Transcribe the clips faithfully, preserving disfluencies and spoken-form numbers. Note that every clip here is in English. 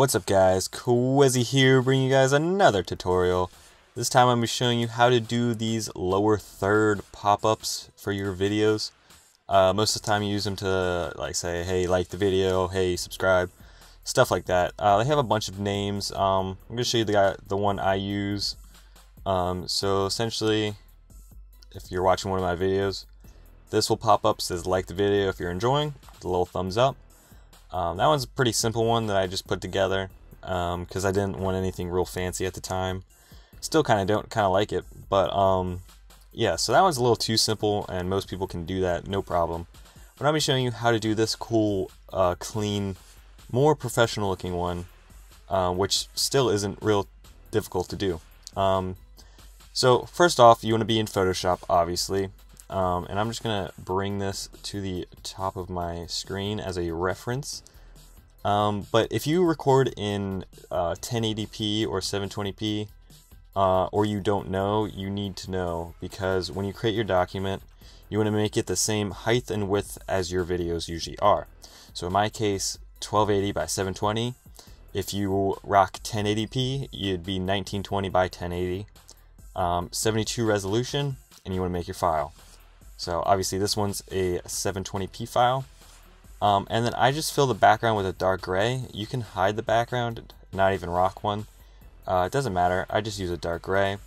What's up guys, Quizzy here, bringing you guys another tutorial. This time I'm going to be showing you how to do these lower third pop-ups for your videos. Uh, most of the time you use them to like say, hey, like the video, hey, subscribe, stuff like that. Uh, they have a bunch of names. Um, I'm going to show you the, guy, the one I use. Um, so essentially, if you're watching one of my videos, this will pop up, says like the video if you're enjoying, the little thumbs up. Um, that one's a pretty simple one that I just put together because um, I didn't want anything real fancy at the time. Still kind of don't kind of like it, but um, yeah, so that one's a little too simple and most people can do that, no problem. But I'm going to be showing you how to do this cool, uh, clean, more professional looking one, uh, which still isn't real difficult to do. Um, so first off, you want to be in Photoshop, obviously. Um, and I'm just going to bring this to the top of my screen as a reference. Um, but if you record in uh, ten eighty p or seven twenty p, uh, or you don't know, you need to know, because when you create your document, you want to make it the same height and width as your videos usually are. So in my case, twelve eighty by seven twenty. If you rock ten eighty p, you'd be nineteen twenty by ten eighty. Um, seventy-two resolution, and you want to make your file. So obviously this one's a seven twenty p file. Um, and then I just fill the background with a dark gray. You can hide the background, not even rock one. Uh, it doesn't matter, I just use a dark gray.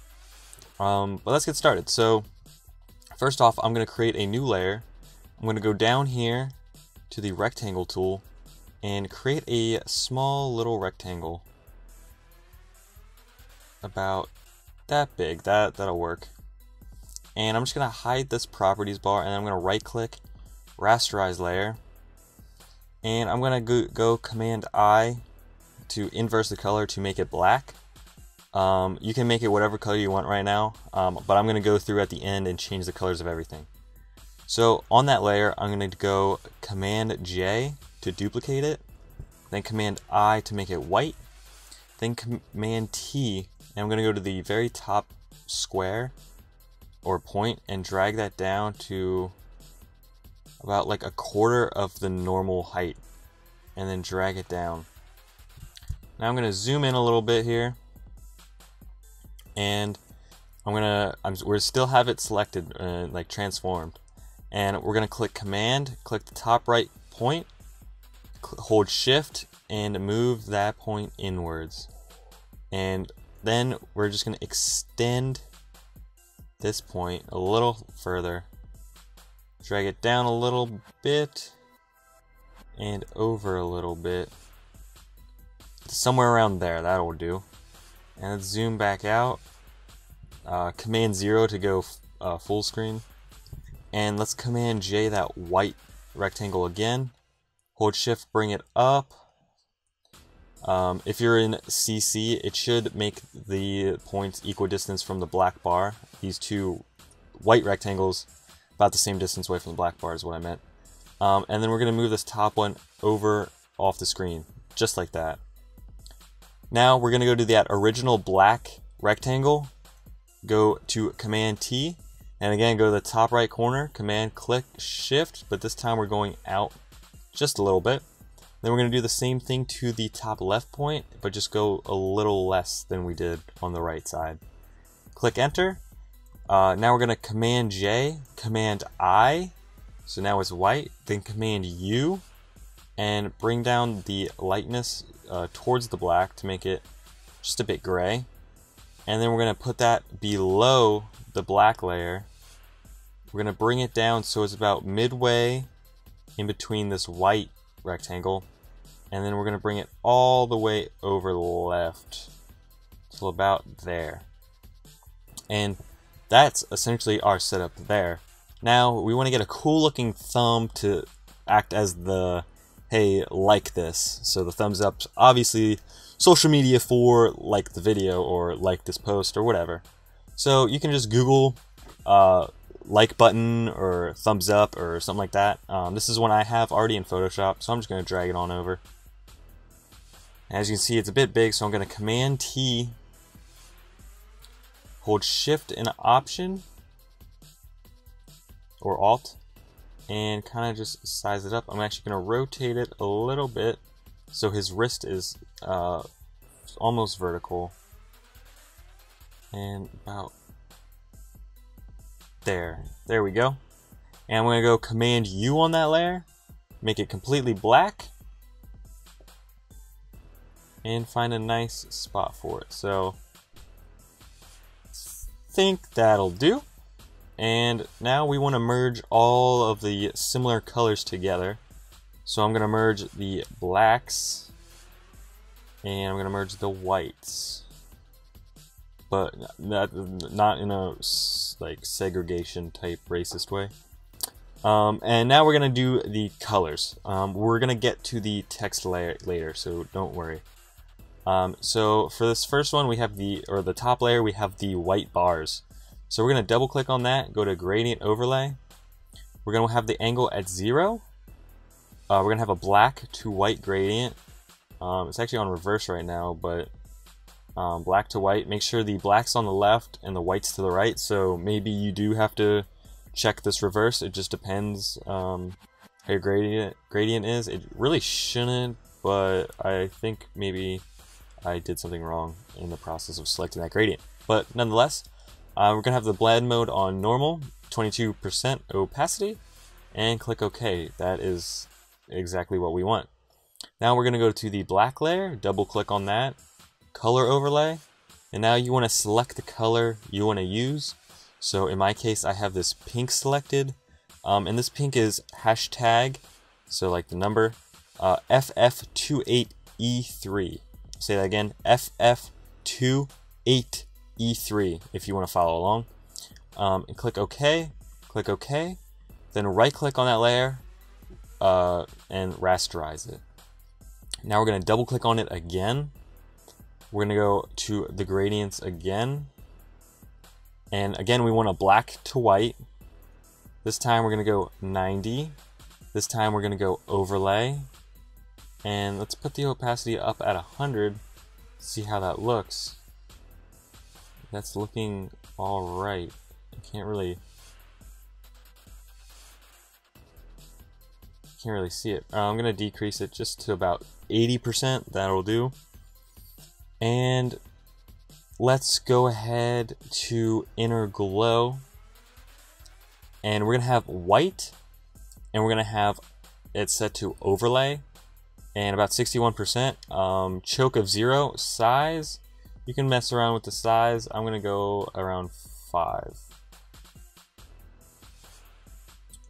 Um, but let's get started. So first off, I'm gonna create a new layer. I'm gonna go down here to the rectangle tool and create a small little rectangle. About that big, that, that'll work. And I'm just going to hide this properties bar, and I'm going to right click, rasterize layer, and I'm going to go, go command I to inverse the color to make it black. Um, you can make it whatever color you want right now, um, but I'm going to go through at the end and change the colors of everything. So on that layer, I'm going to go command J to duplicate it, then command I to make it white, then command T, and I'm going to go to the very top square or point and drag that down to about like a quarter of the normal height, and then drag it down. Now I'm gonna zoom in a little bit here, and I'm gonna I'm, we're still have it selected, uh, like transformed, and we're gonna click Command, click the top right point, hold Shift, and move that point inwards, and then we're just gonna extend this point a little further, drag it down a little bit and over a little bit, somewhere around there, that'll do. And let's zoom back out, uh, command zero to go uh, full screen, and let's command J that white rectangle again, hold shift, bring it up. Um, if you're in C C, it should make the points equidistant from the black bar. These two white rectangles about the same distance away from the black bar is what I meant. Um, and then we're going to move this top one over off the screen, just like that. Now we're going to go to that original black rectangle, go to Command T, and again go to the top right corner, Command click Shift, but this time we're going out just a little bit. Then we're going to do the same thing to the top left point, but just go a little less than we did on the right side. Click Enter. Uh, now we're going to Command J, Command I, so now it's white, then Command U, and bring down the lightness uh, towards the black to make it just a bit gray. And then we're going to put that below the black layer. We're going to bring it down so it's about midway in between this white rectangle, and then we're going to bring it all the way over left till about there. And that's essentially our setup there. Now we want to get a cool looking thumb to act as the, hey, like this. So the thumbs up, obviously social media for like the video or like this post or whatever. So you can just Google uh, like button or thumbs up or something like that. Um, this is one I have already in Photoshop, so I'm just going to drag it on over. As you can see, it's a bit big, so I'm going to Command T, hold Shift and Option or Alt, and kind of just size it up. I'm actually going to rotate it a little bit so his wrist is uh, almost vertical, and about there. There we go. And I'm going to go Command U on that layer, make it completely black, and find a nice spot for it. So I think that'll do. And now we want to merge all of the similar colors together. So I'm going to merge the blacks and I'm going to merge the whites, but not, not in a like segregation type racist way. Um, and now we're going to do the colors. Um, we're going to get to the text layer later, so don't worry. Um, so for this first one, we have the, or the top layer, we have the white bars. So we're going to double click on that, go to gradient overlay. We're going to have the angle at zero. Uh, we're going to have a black to white gradient. Um, it's actually on reverse right now, but um, black to white. Make sure the black's on the left and the white's to the right. So maybe you do have to check this reverse. It just depends um, how your gradient, gradient is. It really shouldn't, but I think maybe I did something wrong in the process of selecting that gradient. But nonetheless, uh, we're going to have the blend mode on normal, twenty-two percent opacity, and click OK. That is exactly what we want. Now we're going to go to the black layer, double click on that, color overlay, and now you want to select the color you want to use. So in my case, I have this pink selected, um, and this pink is hashtag, so like the number, uh, F F two eight E three. Say that again, F F two eight E three if you want to follow along. Um, and click OK, click OK, then right click on that layer uh, and rasterize it. Now we're going to double click on it again. We're going to go to the gradients again. And again, we want a black to white. This time we're going to go ninety. This time we're going to go overlay. And let's put the opacity up at one hundred, see how that looks. That's looking all right. I can't really, can't really see it. Uh, I'm gonna decrease it just to about eighty percent, that'll do. And let's go ahead to inner glow. And we're gonna have white, and we're gonna have it set to overlay. And about sixty-one percent, um, choke of zero, size, you can mess around with the size. I'm gonna go around five.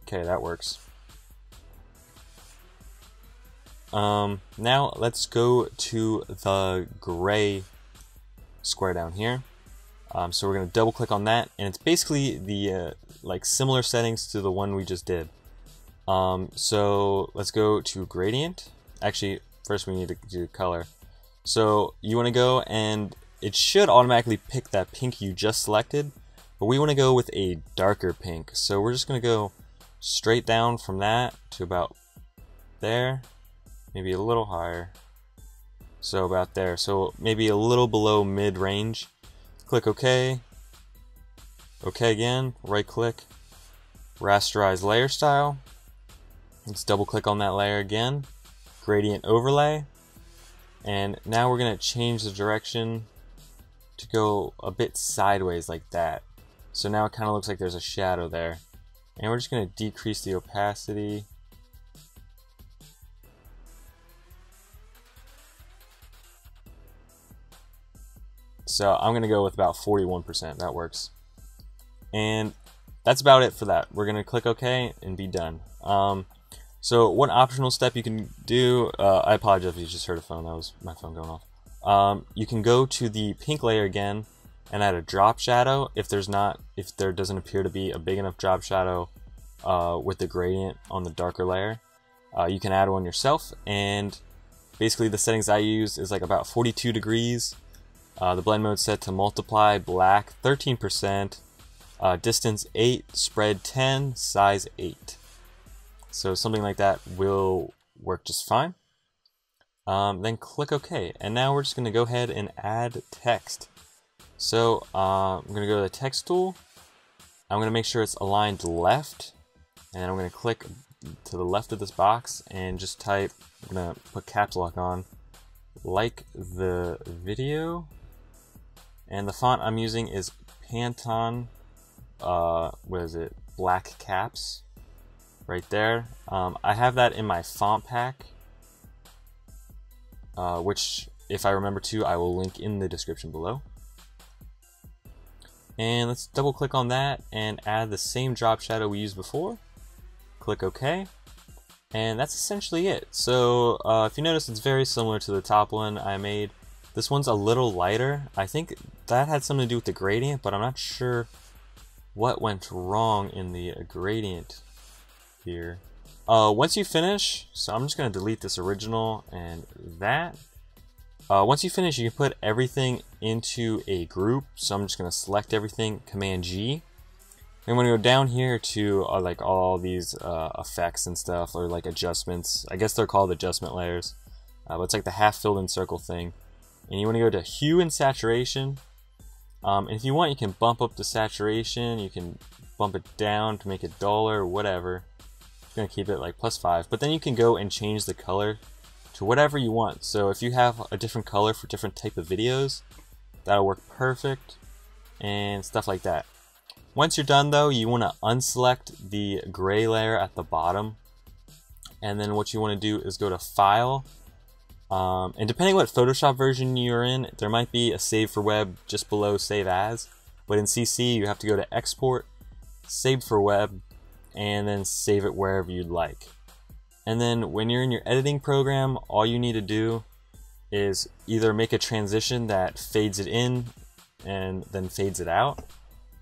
Okay, that works. Um, now let's go to the gray square down here. Um, so we're gonna double click on that, and it's basically the uh, like similar settings to the one we just did. Um, so let's go to gradient. Actually, first we need to do color. So you want to go, and it should automatically pick that pink you just selected, but we want to go with a darker pink. So we're just going to go straight down from that to about there, maybe a little higher. So about there, so maybe a little below mid-range. Click OK, OK again, right click, rasterize layer style. Let's double click on that layer again. Gradient overlay, and now we're going to change the direction to go a bit sideways like that. So now it kind of looks like there's a shadow there, and we're just going to decrease the opacity. So I'm going to go with about forty-one percent, that works. And that's about it for that. We're going to click OK and be done. Um, So one optional step you can do, uh, I apologize if you just heard a phone, that was my phone going off. Um, you can go to the pink layer again and add a drop shadow if there's not, if there doesn't appear to be a big enough drop shadow uh, with the gradient on the darker layer. Uh, you can add one yourself, and basically the settings I use is like about forty-two degrees. Uh, the blend mode set to multiply, black thirteen percent, uh, distance eight, spread ten, size eight. So something like that will work just fine. Um, then click OK. And now we're just going to go ahead and add text. So uh, I'm going to go to the text tool. I'm going to make sure it's aligned left. And I'm going to click to the left of this box and just type, I'm going to put caps lock on, like the video. And the font I'm using is Panton, uh, what is it, black caps, right there. Um, I have that in my font pack, uh, which, if I remember to, I will link in the description below. And let's double click on that and add the same drop shadow we used before. Click OK. And that's essentially it. So uh, if you notice, it's very similar to the top one I made. This one's a little lighter. I think that had something to do with the gradient, but I'm not sure what went wrong in the gradient here. Uh, once you finish, so I'm just gonna delete this original and that. Uh, once you finish, you can put everything into a group. So I'm just gonna select everything, Command G. And when you go down here to uh, like all these uh, effects and stuff, or like adjustments, I guess they're called adjustment layers, uh, but it's like the half filled in circle thing. And you want to go to hue and saturation. Um, and if you want, you can bump up the saturation, you can bump it down to make it duller, whatever. I'm gonna keep it like plus five, but then you can go and change the color to whatever you want. So if you have a different color for different type of videos, that'll work perfect and stuff like that. Once you're done though, you want to unselect the gray layer at the bottom. And then what you want to do is go to File. Um, and depending what Photoshop version you're in, there might be a Save for Web just below Save As. But in C C, you have to go to Export, Save for Web, and then save it wherever you'd like. And then when you're in your editing program, all you need to do is either make a transition that fades it in and then fades it out,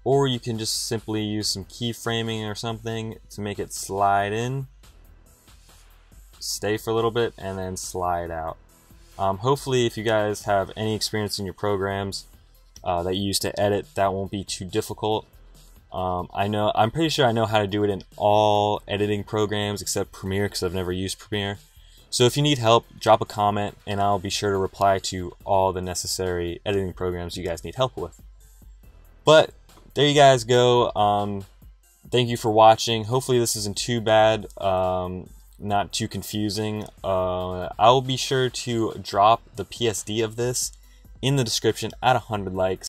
or you can just simply use some keyframing or something to make it slide in, stay for a little bit, and then slide out. Um, hopefully if you guys have any experience in your programs uh, that you use to edit, that won't be too difficult. Um, I know, I'm pretty sure I know how to do it in all editing programs except Premiere, because I've never used Premiere. So if you need help, drop a comment and I'll be sure to reply to all the necessary editing programs you guys need help with. But there you guys go. Um, thank you for watching. Hopefully this isn't too bad, um, not too confusing. Uh, I'll be sure to drop the P S D of this in the description at one hundred likes.